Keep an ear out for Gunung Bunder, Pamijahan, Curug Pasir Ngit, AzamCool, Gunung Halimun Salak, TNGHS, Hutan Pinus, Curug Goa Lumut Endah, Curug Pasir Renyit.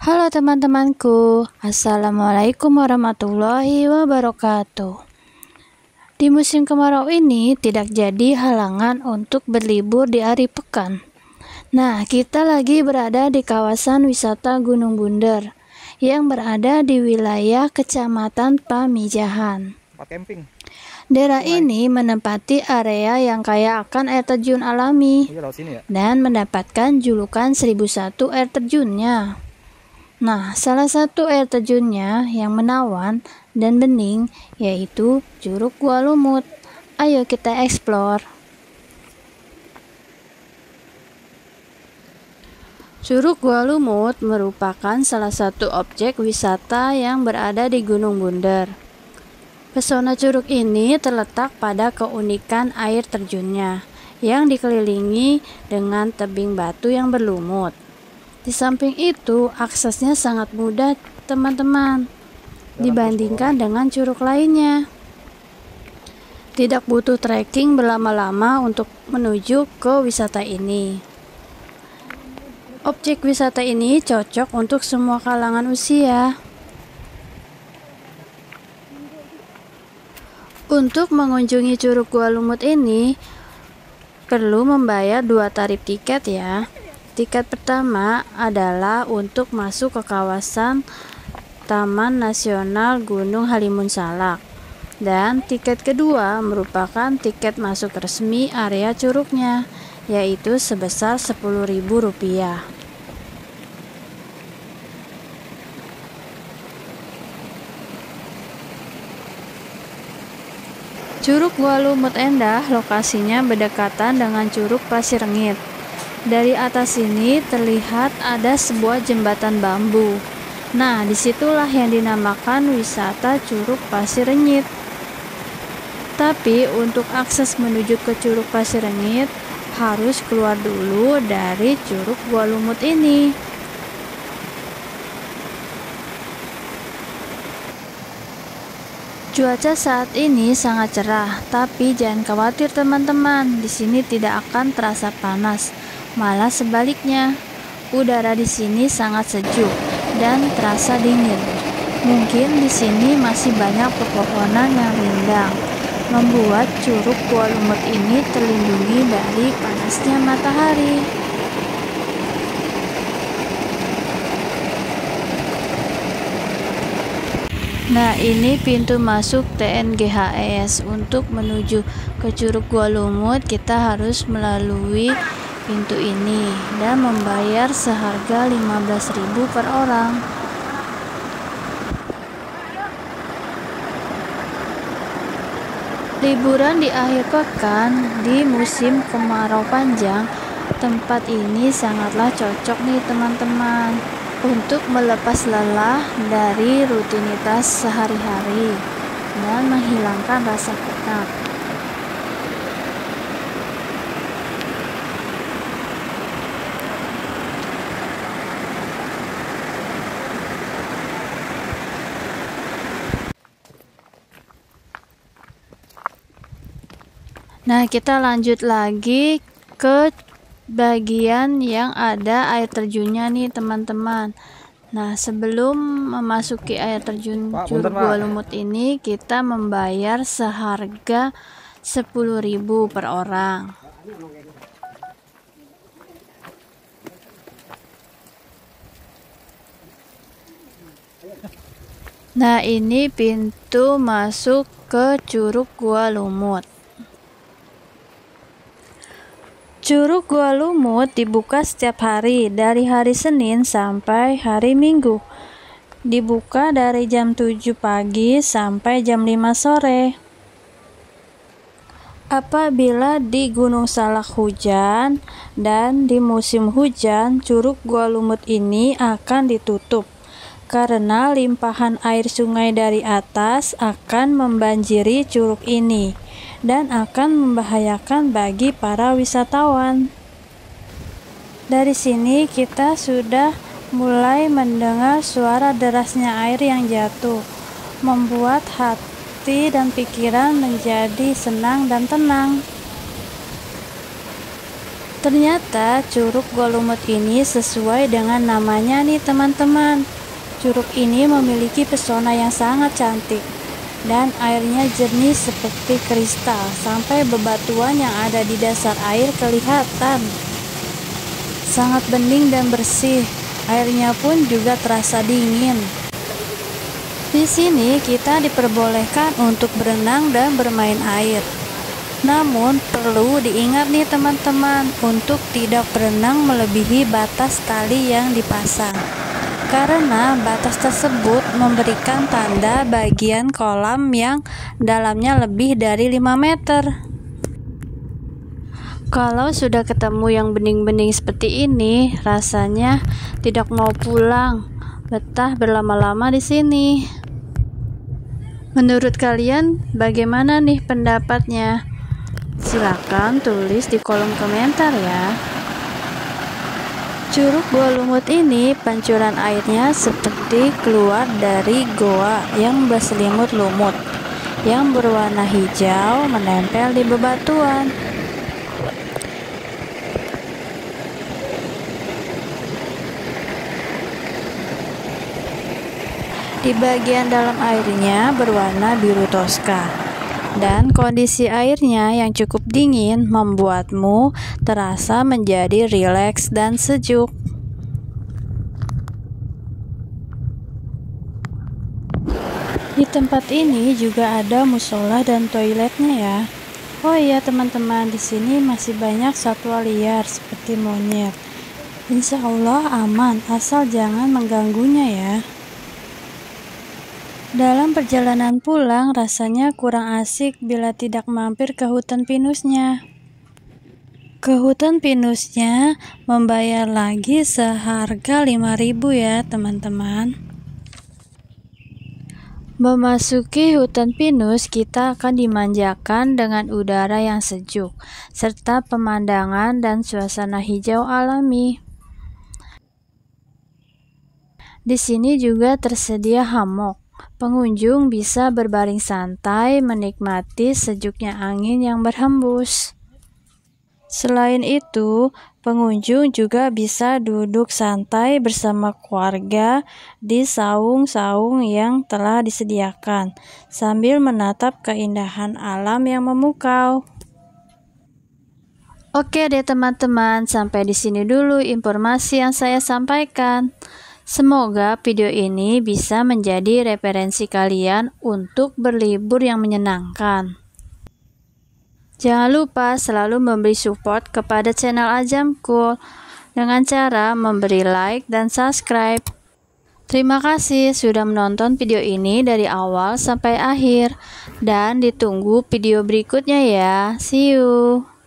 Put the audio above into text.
Halo teman-temanku, Assalamualaikum warahmatullahi wabarakatuh. Di musim kemarau ini tidak jadi halangan untuk berlibur di hari pekan. Nah, kita lagi berada di kawasan wisata Gunung Bunder yang berada di wilayah Kecamatan Pamijahan. Daerah ini menempati area yang kaya akan air terjun alami dan mendapatkan julukan 1001 air terjunnya. Nah, salah satu air terjunnya yang menawan dan bening yaitu Curug Goa Lumut. Ayo kita eksplor. Curug Goa Lumut merupakan salah satu objek wisata yang berada di Gunung Bunder. Pesona curug ini terletak pada keunikan air terjunnya yang dikelilingi dengan tebing batu yang berlumut. Di samping itu, aksesnya sangat mudah, teman-teman, dibandingkan dengan curug lainnya. Tidak butuh trekking berlama-lama untuk menuju ke wisata ini. Objek wisata ini cocok untuk semua kalangan usia. Untuk mengunjungi Curug Goa Lumut ini, perlu membayar 2 tarif tiket ya. Tiket pertama adalah untuk masuk ke kawasan Taman Nasional Gunung Halimun Salak, dan tiket kedua merupakan tiket masuk resmi area curugnya, yaitu sebesar Rp10.000. Curug Goa Lumut Endah lokasinya berdekatan dengan Curug Pasir Ngit. Dari atas sini terlihat ada sebuah jembatan bambu. Nah, disitulah yang dinamakan wisata Curug Pasir Renyit. Tapi untuk akses menuju ke Curug Pasir Renyit harus keluar dulu dari Curug Goa Lumut ini. Cuaca saat ini sangat cerah, tapi jangan khawatir teman-teman, di sini tidak akan terasa panas. Malah sebaliknya, udara di sini sangat sejuk dan terasa dingin. Mungkin di sini masih banyak pepohonan yang rindang, membuat Curug Goa Lumut ini terlindungi dari panasnya matahari. Nah, ini pintu masuk TNGHS. Untuk menuju ke Curug Goa Lumut, kita harus melalui pintu ini dan membayar seharga Rp15.000 per orang. Liburan di akhir pekan di musim kemarau panjang, tempat ini sangatlah cocok nih teman-teman untuk melepas lelah dari rutinitas sehari-hari dan menghilangkan rasa penat. Nah, kita lanjut lagi ke bagian yang ada air terjunnya nih teman-teman. Nah, sebelum memasuki air terjun Curug Goa Lumut ini, kita membayar seharga Rp10.000 per orang. Nah, ini pintu masuk ke Curug Goa Lumut. Curug Goa Lumut dibuka setiap hari dari hari Senin sampai hari Minggu. Dibuka dari jam 7 pagi sampai jam 5 sore. Apabila di Gunung Salak hujan dan di musim hujan, Curug Goa Lumut ini akan ditutup karena limpahan air sungai dari atas akan membanjiri curug ini dan akan membahayakan bagi para wisatawan. Dari sini kita sudah mulai mendengar suara derasnya air yang jatuh, membuat hati dan pikiran menjadi senang dan tenang. Ternyata Curug Goa Lumut ini sesuai dengan namanya nih teman-teman. Curug ini memiliki pesona yang sangat cantik dan airnya jernih seperti kristal sampai bebatuan yang ada di dasar air kelihatan. Sangat bening dan bersih, airnya pun juga terasa dingin. Di sini kita diperbolehkan untuk berenang dan bermain air. Namun perlu diingat nih teman-teman untuk tidak berenang melebihi batas tali yang dipasang, karena batas tersebut memberikan tanda bagian kolam yang dalamnya lebih dari 5 meter. Kalau sudah ketemu yang bening-bening seperti ini, rasanya tidak mau pulang, betah berlama-lama di sini. Menurut kalian bagaimana nih pendapatnya? Silakan tulis di kolom komentar ya. Curug Goa Lumut ini pancuran airnya seperti keluar dari goa yang berselimut lumut yang berwarna hijau menempel di bebatuan. Di bagian dalam airnya berwarna biru toska. Dan kondisi airnya yang cukup dingin membuatmu terasa menjadi rileks dan sejuk. Di tempat ini juga ada musola dan toiletnya ya. Oh iya teman-teman, di sini masih banyak satwa liar seperti monyet. Insya Allah aman asal jangan mengganggunya ya. Dalam perjalanan pulang rasanya kurang asik bila tidak mampir ke hutan pinusnya. Ke hutan pinusnya membayar lagi seharga 5.000 ya teman-teman. Memasuki hutan pinus kita akan dimanjakan dengan udara yang sejuk serta pemandangan dan suasana hijau alami. Di sini juga tersedia hammock. Pengunjung bisa berbaring santai menikmati sejuknya angin yang berhembus. Selain itu, pengunjung juga bisa duduk santai bersama keluarga di saung-saung yang telah disediakan, sambil menatap keindahan alam yang memukau. Oke deh teman-teman, sampai di sini dulu informasi yang saya sampaikan. Semoga video ini bisa menjadi referensi kalian untuk berlibur yang menyenangkan. Jangan lupa selalu memberi support kepada channel AzamCool dengan cara memberi like dan subscribe. Terima kasih sudah menonton video ini dari awal sampai akhir, dan ditunggu video berikutnya ya. See you!